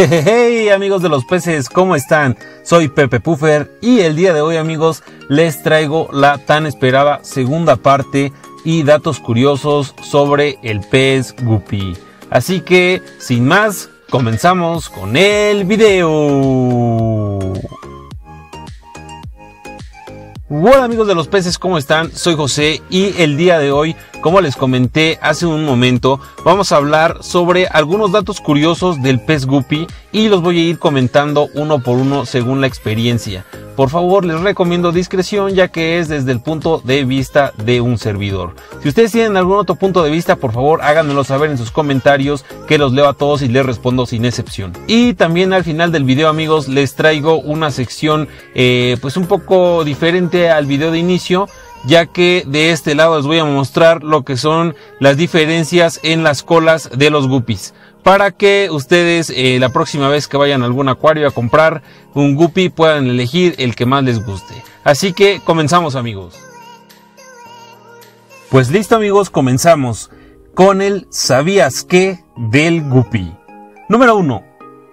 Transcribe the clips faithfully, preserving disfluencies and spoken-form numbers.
Hey amigos de los peces, ¿cómo están? Soy Pepe Puffer y el día de hoy, amigos, les traigo la tan esperada segunda parte y datos curiosos sobre el pez guppy. Así que, sin más, comenzamos con el video. Hola amigos de los peces, ¿cómo están? Soy José y el día de hoy, como les comenté hace un momento, vamos a hablar sobre algunos datos curiosos del pez guppy y los voy a ir comentando uno por uno según la experiencia. Por favor, les recomiendo discreción, ya que es desde el punto de vista de un servidor. Si ustedes tienen algún otro punto de vista, por favor háganmelo saber en sus comentarios, que los leo a todos y les respondo sin excepción. Y también al final del video, amigos, les traigo una sección eh, pues un poco diferente al video de inicio, ya que de este lado les voy a mostrar lo que son las diferencias en las colas de los guppies, para que ustedes eh, la próxima vez que vayan a algún acuario a comprar un guppy puedan elegir el que más les guste. Así que comenzamos, amigos. Pues listo, amigos, comenzamos con el ¿sabías qué? Del guppy. Número uno.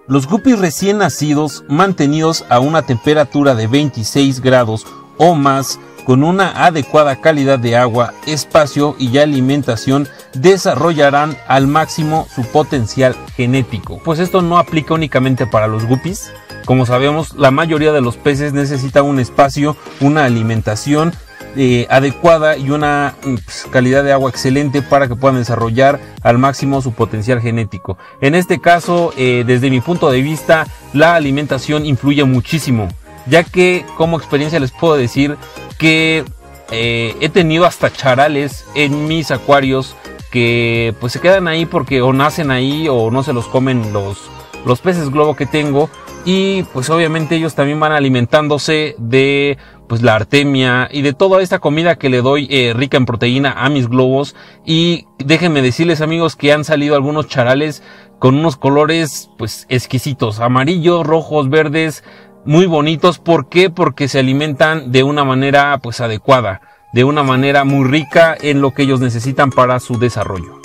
Los guppies recién nacidos, mantenidos a una temperatura de veintiséis grados o más, con una adecuada calidad de agua, espacio y alimentación, desarrollarán al máximo su potencial genético. Pues esto no aplica únicamente para los guppies. Como sabemos, la mayoría de los peces necesita un espacio, una alimentación eh, adecuada y una pues, calidad de agua excelente para que puedan desarrollar al máximo su potencial genético. En este caso, eh, desde mi punto de vista, la alimentación influye muchísimo, ya que como experiencia les puedo decir que eh, he tenido hasta charales en mis acuarios que pues se quedan ahí porque o nacen ahí o no se los comen los, los peces globo que tengo, y pues obviamente ellos también van alimentándose de pues la artemia y de toda esta comida que le doy eh, rica en proteína a mis globos. Y déjenme decirles, amigos, que han salido algunos charales con unos colores pues exquisitos, amarillos, rojos, verdes, muy bonitos. ¿Por qué? Porque se alimentan de una manera pues adecuada, de una manera muy rica en lo que ellos necesitan para su desarrollo.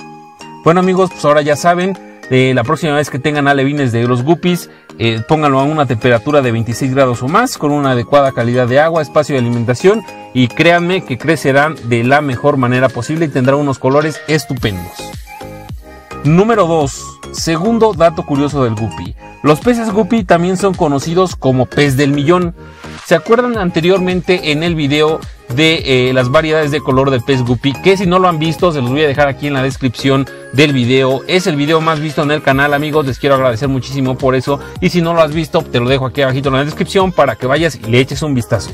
Bueno, amigos, pues ahora ya saben, eh, la próxima vez que tengan alevines de los guppies, eh, pónganlo a una temperatura de veintiséis grados o más, con una adecuada calidad de agua, espacio y alimentación, y créanme que crecerán de la mejor manera posible y tendrán unos colores estupendos. Número dos. Segundo dato curioso del guppy. Los peces guppy también son conocidos como pez del millón. ¿Se acuerdan anteriormente en el video de eh, las variedades de color del pez guppy? Que si no lo han visto, se los voy a dejar aquí en la descripción del video. Es el video más visto en el canal, amigos, les quiero agradecer muchísimo por eso. Y si no lo has visto, te lo dejo aquí abajito en la descripción para que vayas y le eches un vistazo.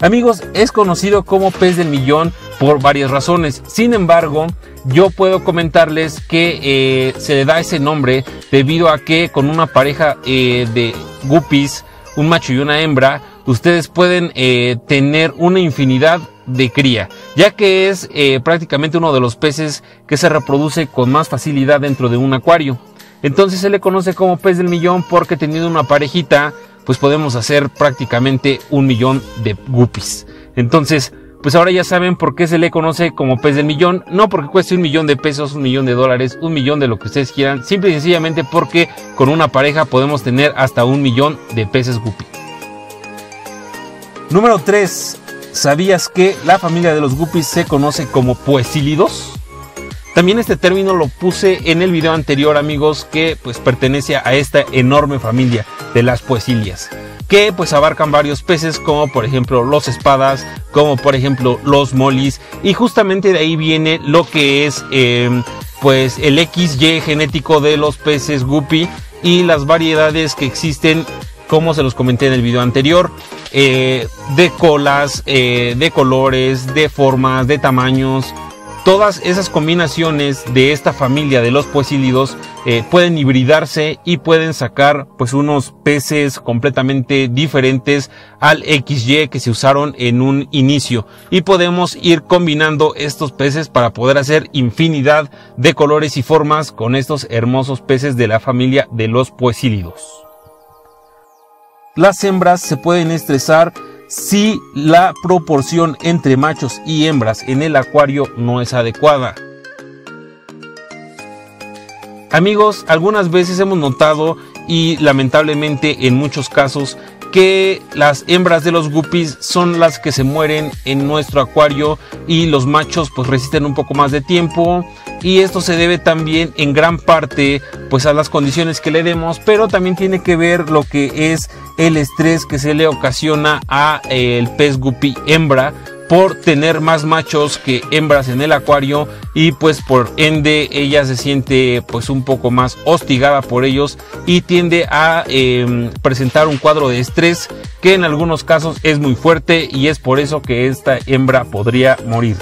Amigos, es conocido como pez del millón por varias razones. Sin embargo, yo puedo comentarles que eh, se le da ese nombre debido a que con una pareja eh, de guppies, un macho y una hembra, ustedes pueden eh, tener una infinidad de cría, ya que es eh, prácticamente uno de los peces que se reproduce con más facilidad dentro de un acuario. Entonces se le conoce como pez del millón porque teniendo una parejita, pues podemos hacer prácticamente un millón de guppies. Entonces, pues ahora ya saben por qué se le conoce como pez del millón. No porque cueste un millón de pesos, un millón de dólares, un millón de lo que ustedes quieran. Simple y sencillamente porque con una pareja podemos tener hasta un millón de peces guppy. Número tres. ¿Sabías que la familia de los guppies se conoce como poeciliidos? También este término lo puse en el video anterior, amigos, que pues pertenece a esta enorme familia de las poecilias, que pues abarcan varios peces como por ejemplo los espadas, como por ejemplo los molis, y justamente de ahí viene lo que es eh, pues el equis ye genético de los peces guppy y las variedades que existen, como se los comenté en el video anterior, eh, de colas, eh, de colores, de formas, de tamaños. Todas esas combinaciones de esta familia de los poeciliidos eh, pueden hibridarse y pueden sacar pues unos peces completamente diferentes al equis ye que se usaron en un inicio. Y podemos ir combinando estos peces para poder hacer infinidad de colores y formas con estos hermosos peces de la familia de los poeciliidos. Las hembras se pueden estresar si la proporción entre machos y hembras en el acuario no es adecuada. Amigos, algunas veces hemos notado y lamentablemente en muchos casos que las hembras de los guppies son las que se mueren en nuestro acuario y los machos pues resisten un poco más de tiempo, y esto se debe también en gran parte pues a las condiciones que le demos, pero también tiene que ver lo que es el estrés que se le ocasiona a eh, el pez guppy hembra por tener más machos que hembras en el acuario, y pues por ende ella se siente pues un poco más hostigada por ellos y tiende a eh, presentar un cuadro de estrés que en algunos casos es muy fuerte, y es por eso que esta hembra podría morir.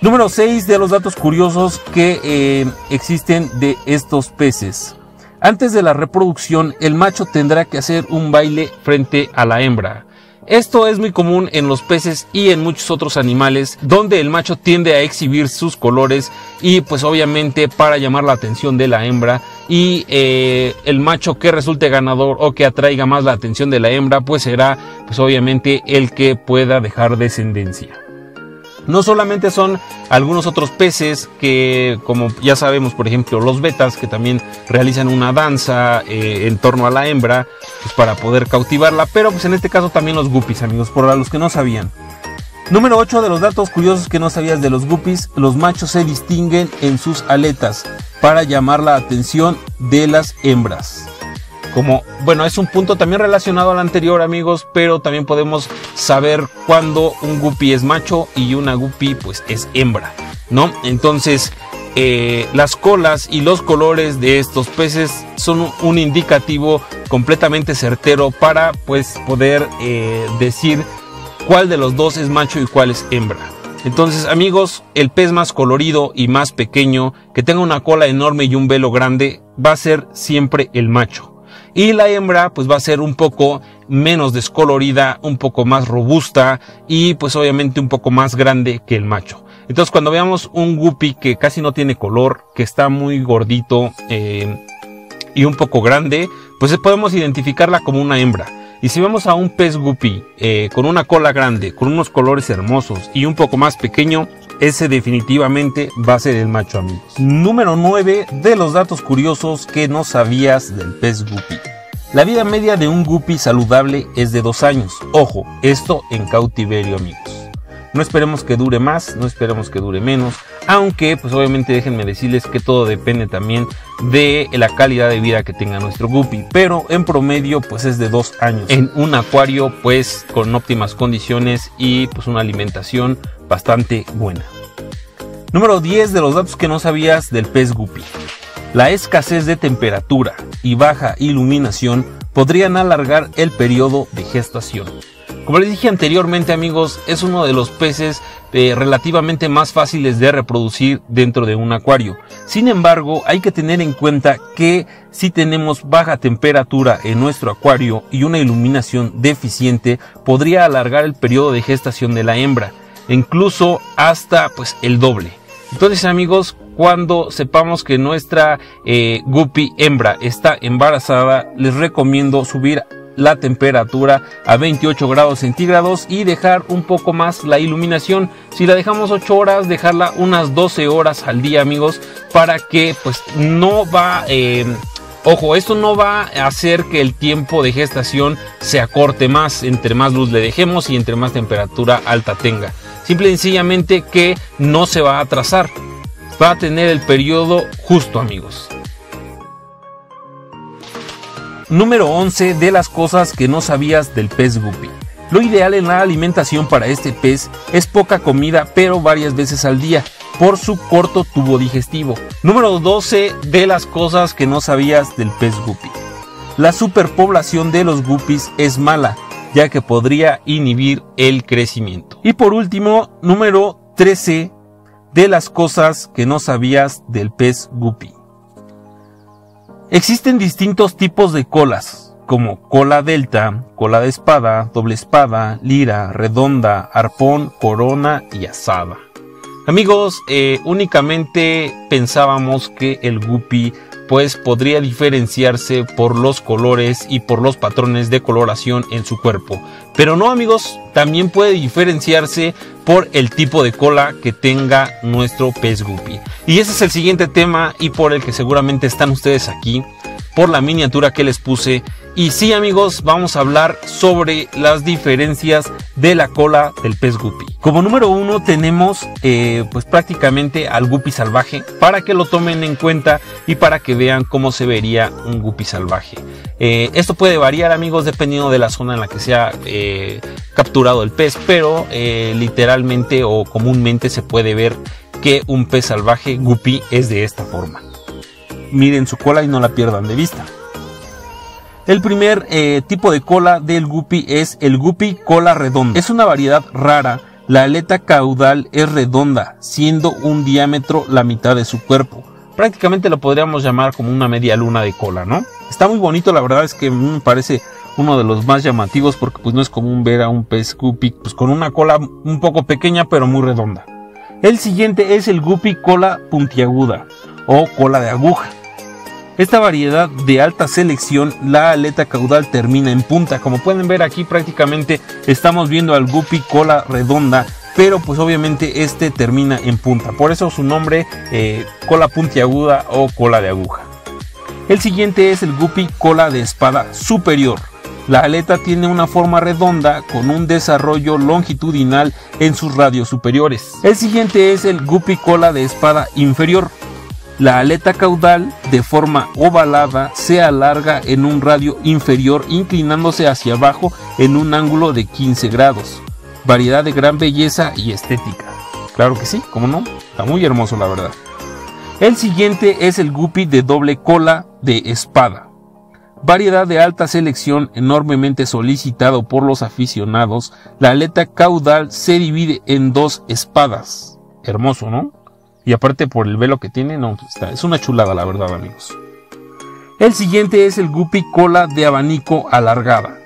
Número seis de los datos curiosos que eh, existen de estos peces. Antes de la reproducción, el macho tendrá que hacer un baile frente a la hembra. Esto es muy común en los peces y en muchos otros animales, donde el macho tiende a exhibir sus colores y pues obviamente para llamar la atención de la hembra, y eh, el macho que resulte ganador o que atraiga más la atención de la hembra pues será pues obviamente el que pueda dejar descendencia. No solamente son algunos otros peces que, como ya sabemos, por ejemplo, los betas, que también realizan una danza eh, en torno a la hembra pues para poder cautivarla, pero pues en este caso también los guppies, amigos, por los que no sabían. Número ocho de los datos curiosos que no sabías de los guppies: los machos se distinguen en sus aletas para llamar la atención de las hembras. Como, bueno, es un punto también relacionado al anterior, amigos, pero también podemos saber cuándo un guppy es macho y una guppy pues es hembra, ¿no? Entonces, eh, las colas y los colores de estos peces son un indicativo completamente certero para pues poder eh, decir cuál de los dos es macho y cuál es hembra. Entonces, amigos, el pez más colorido y más pequeño, que tenga una cola enorme y un velo grande, va a ser siempre el macho. Y la hembra pues va a ser un poco menos descolorida, un poco más robusta y pues obviamente un poco más grande que el macho. Entonces, cuando veamos un guppy que casi no tiene color, que está muy gordito eh, y un poco grande, pues podemos identificarla como una hembra. Y si vemos a un pez guppy eh, con una cola grande, con unos colores hermosos y un poco más pequeño, ese definitivamente va a ser el macho, amigos. Número nueve de los datos curiosos que no sabías del pez guppy. La vida media de un guppy saludable es de dos años. Ojo, esto en cautiverio, amigos. No esperemos que dure más, no esperemos que dure menos, aunque pues obviamente déjenme decirles que todo depende también de la calidad de vida que tenga nuestro guppy, pero en promedio pues es de dos años. En un acuario pues con óptimas condiciones y pues una alimentación bastante buena. Número diez de los datos que no sabías del pez guppy. La escasez de temperatura y baja iluminación podrían alargar el periodo de gestación. Como les dije anteriormente, amigos, es uno de los peces eh, relativamente más fáciles de reproducir dentro de un acuario. Sin embargo, hay que tener en cuenta que si tenemos baja temperatura en nuestro acuario y una iluminación deficiente, podría alargar el periodo de gestación de la hembra, incluso hasta pues el doble. Entonces, amigos, cuando sepamos que nuestra eh, guppy hembra está embarazada, les recomiendo subir la temperatura a veintiocho grados centígrados y dejar un poco más la iluminación. Si la dejamos ocho horas, dejarla unas doce horas al día, amigos, para que pues no va... Eh, Ojo, esto no va a hacer que el tiempo de gestación se acorte más, entre más luz le dejemos y entre más temperatura alta tenga. Simple y sencillamente que no se va a atrasar, va a tener el periodo justo, amigos. Número once de las cosas que no sabías del pez guppy. Lo ideal en la alimentación para este pez es poca comida, pero varias veces al día, por su corto tubo digestivo. Número doce de las cosas que no sabías del pez guppy. La superpoblación de los guppies es mala, ya que podría inhibir el crecimiento. Y por último, número trece de las cosas que no sabías del pez guppy. Existen distintos tipos de colas, como cola delta, cola de espada, doble espada, lira, redonda, arpón, corona y azada. Amigos, eh, únicamente pensábamos que el guppy pues podría diferenciarse por los colores y por los patrones de coloración en su cuerpo. Pero no, amigos, también puede diferenciarse por el tipo de cola que tenga nuestro pez guppy. Y ese es el siguiente tema y por el que seguramente están ustedes aquí. por la miniatura que les puse. Y sí, amigos, vamos a hablar sobre las diferencias de la cola del pez guppy. Como número uno tenemos eh, pues prácticamente al guppy salvaje, para que lo tomen en cuenta y para que vean cómo se vería un guppy salvaje. Eh, esto puede variar, amigos, dependiendo de la zona en la que sea eh, capturado el pez, pero eh, literalmente o comúnmente se puede ver que un pez salvaje guppy es de esta forma. Miren su cola y no la pierdan de vista. El primer eh, tipo de cola del guppy es el guppy cola redonda. Es una variedad rara. La aleta caudal es redonda, siendo un diámetro la mitad de su cuerpo. Prácticamente lo podríamos llamar como una media luna de cola, ¿no? Está muy bonito, la verdad es que me parece uno de los más llamativos, porque pues no es común ver a un pez guppy pues, con una cola un poco pequeña pero muy redonda. El siguiente es el guppy cola puntiaguda o cola de aguja. Esta variedad de alta selección, la aleta caudal termina en punta. Como pueden ver aquí, prácticamente estamos viendo al guppy cola redonda, pero pues obviamente este termina en punta. Por eso su nombre, eh, cola puntiaguda o cola de aguja. El siguiente es el guppy cola de espada superior. La aleta tiene una forma redonda con un desarrollo longitudinal en sus radios superiores. El siguiente es el guppy cola de espada inferior. La aleta caudal, de forma ovalada, se alarga en un radio inferior inclinándose hacia abajo en un ángulo de quince grados. Variedad de gran belleza y estética. Claro que sí, ¿cómo no? Está muy hermoso, la verdad. El siguiente es el guppy de doble cola de espada. Variedad de alta selección enormemente solicitado por los aficionados. La aleta caudal se divide en dos espadas. Hermoso, ¿no? Y aparte por el velo que tiene, no, está, es una chulada, la verdad, amigos. El siguiente es el guppy cola de abanico alargada.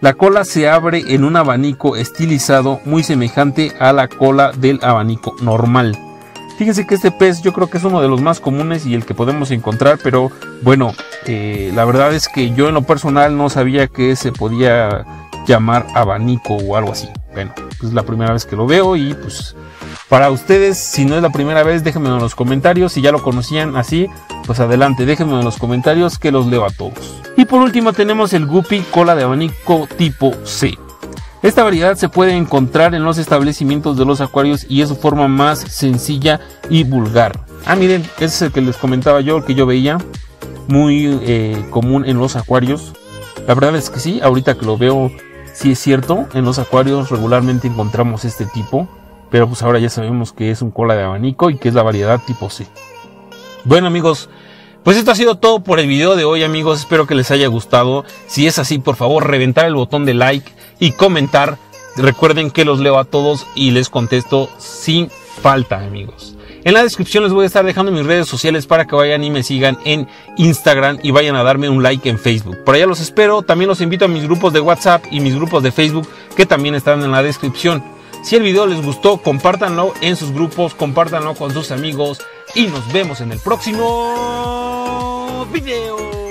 La cola se abre en un abanico estilizado muy semejante a la cola del abanico normal. Fíjense que este pez yo creo que es uno de los más comunes y el que podemos encontrar, pero bueno, eh, la verdad es que yo en lo personal no sabía que se podía llamar abanico o algo así. Bueno, pues es la primera vez que lo veo y pues... Para ustedes, si no es la primera vez, déjenmelo en los comentarios. Si ya lo conocían así, pues adelante, déjenmelo en los comentarios que los leo a todos. Y por último tenemos el guppy cola de abanico tipo C. Esta variedad se puede encontrar en los establecimientos de los acuarios y es su forma más sencilla y vulgar. Ah, miren, ese es el que les comentaba yo, el que yo veía, muy eh, común en los acuarios. La verdad es que sí, ahorita que lo veo, sí es cierto, en los acuarios regularmente encontramos este tipo. Pero pues ahora ya sabemos que es un cola de abanico y que es la variedad tipo C. Bueno, amigos, pues esto ha sido todo por el video de hoy, amigos. Espero que les haya gustado. Si es así, por favor, reventar el botón de like y comentar. Recuerden que los leo a todos y les contesto sin falta, amigos. En la descripción les voy a estar dejando mis redes sociales para que vayan y me sigan en Instagram y vayan a darme un like en Facebook. Por allá los espero. También los invito a mis grupos de WhatsApp y mis grupos de Facebook que también están en la descripción. Si el video les gustó, compártanlo en sus grupos, compártanlo con sus amigos y nos vemos en el próximo video.